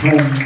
home.